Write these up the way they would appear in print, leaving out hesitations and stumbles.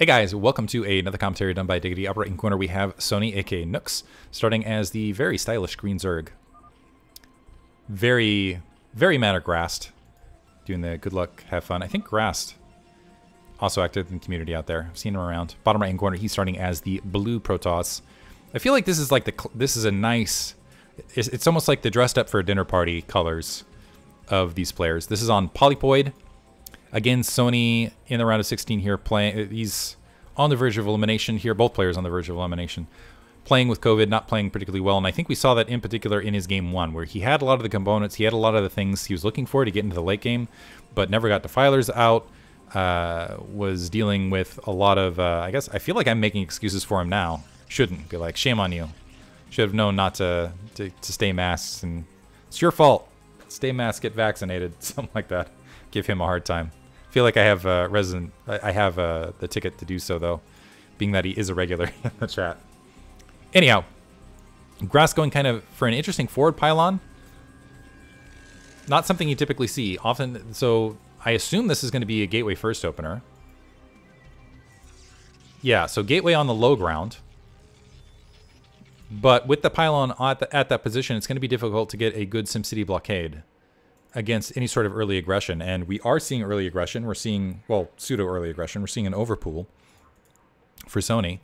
Hey guys, welcome to another commentary done by Diggity. Upper right corner we have Sony, aka Nooks, starting as the very stylish green Zerg. Very mad at Grast. Doing the good luck, have fun. I think Grast also active in the community out there. I've seen him around. Bottom right corner, he's starting as the blue Protoss. I feel like this is like a nice. It's almost like the dressed up for a dinner party colors of these players. This is on Polypoid. Again, Sony in the round of 16 here playing. He's on the verge of elimination here. Both players on the verge of elimination. Playing with COVID, not playing particularly well. And I think we saw that in particular in his game one, where he had a lot of the components. He had a lot of the things he was looking for to get into the late game, but never got defilers out. Was dealing with a lot of, I guess, I feel like I'm making excuses for him now. Shouldn't. Be like, shame on you. Should have known not to stay masked. And it's your fault. Stay masked, get vaccinated. Something like that. Give him a hard time. Feel like I have the ticket to do so, though, being that he is a regular in the chat. Anyhow, Grast going kind of for an interesting forward pylon. Not something you typically see often, so I assume this is going to be a gateway first opener. Yeah, so gateway on the low ground. But with the pylon at that position, it's going to be difficult to get a good SimCity blockade against any sort of early aggression, and we are seeing early aggression. We're seeing, well, pseudo early aggression. We're seeing an overpool for Sony,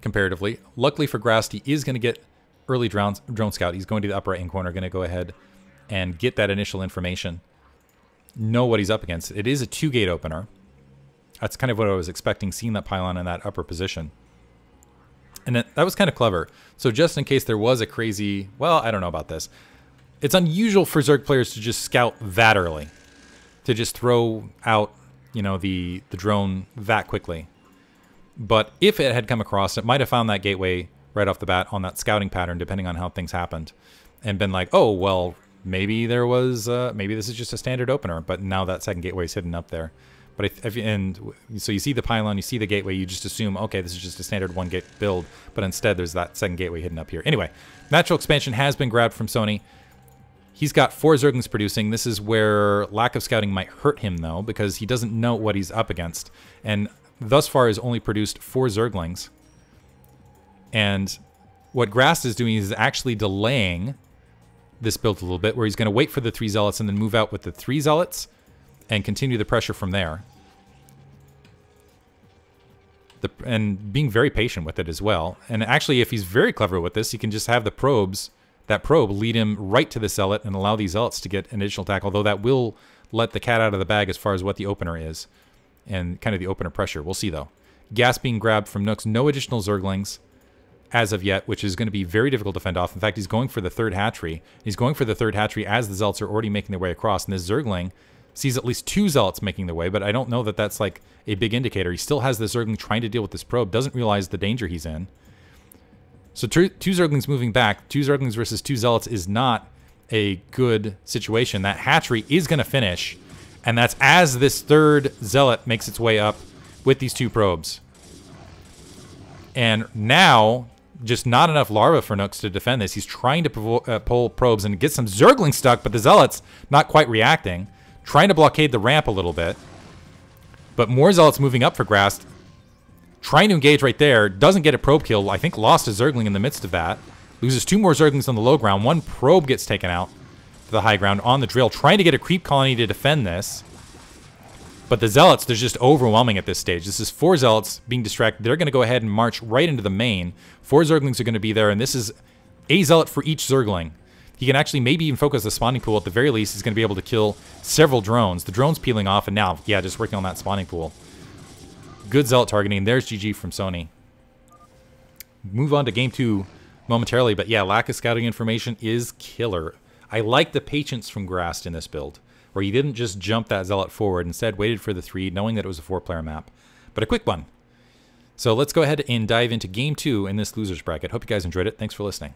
comparatively. Luckily for Grast, he is going to get early drone scout. He's going to the upper right hand corner, going to go ahead and get that initial information, know what he's up against. It is a two-gate opener. That's kind of what I was expecting, seeing that pylon in that upper position. And that was kind of clever. So just in case there was a crazy, well, I don't know about this. It's unusual for Zerg players to just scout that early, to just throw out, you know, the drone that quickly. But if it had come across, it might have found that gateway right off the bat on that scouting pattern, depending on how things happened, and been like, oh, well, maybe there was, maybe this is just a standard opener, but now that second gateway is hidden up there. But and so you see the pylon, you see the gateway, you just assume, okay, this is just a standard one-gate build, but instead there's that second gateway hidden up here. Anyway, natural expansion has been grabbed from Sony. He's got four Zerglings producing. This is where lack of scouting might hurt him, though, because he doesn't know what he's up against. And thus far has only produced four Zerglings. And what Grast is doing is actually delaying this build a little bit, where he's going to wait for the three Zealots and then move out with the three Zealots and continue the pressure from there. And being very patient with it as well. And actually, if he's very clever with this, he can just have the probes, that probe, lead him right to the zealot and allow these zealots to get an additional attack, although that will let the cat out of the bag as far as what the opener is and kind of the opener pressure. We'll see, though. Gas being grabbed from Nooks. No additional Zerglings as of yet, which is going to be very difficult to fend off. In fact, he's going for the third hatchery. He's going for the third hatchery as the zealots are already making their way across, and this Zergling sees at least two zealots making their way, but I don't know that that's like a big indicator. He still has the Zergling trying to deal with this probe, doesn't realize the danger he's in. So two Zerglings moving back, two Zerglings versus two Zealots is not a good situation. That hatchery is going to finish, and that's as this third Zealot makes its way up with these two probes. And now, just not enough larva for Nooks to defend this. He's trying to pull probes and get some Zerglings stuck, but the Zealots not quite reacting, trying to blockade the ramp a little bit. But more Zealots moving up for Grast. Trying to engage right there, doesn't get a probe kill. I think lost a Zergling in the midst of that. Loses two more Zerglings on the low ground. One probe gets taken out to the high ground on the drill. Trying to get a creep colony to defend this. But the Zealots, they're just overwhelming at this stage. This is four Zealots being distracted. They're going to go ahead and march right into the main. Four Zerglings are going to be there, and this is a Zealot for each Zergling. He can actually maybe even focus the spawning pool. At the very least, he's going to be able to kill several drones. The drone's peeling off, and now, yeah, just working on that spawning pool. Good Zealot targeting. There's GG from Sony. Move on to game two momentarily, but yeah, lack of scouting information is killer. I like the patience from Grast in this build, where he didn't just jump that Zealot forward, instead waited for the three, knowing that it was a four-player map, but a quick one. So let's go ahead and dive into game two in this loser's bracket. Hope you guys enjoyed it. Thanks for listening.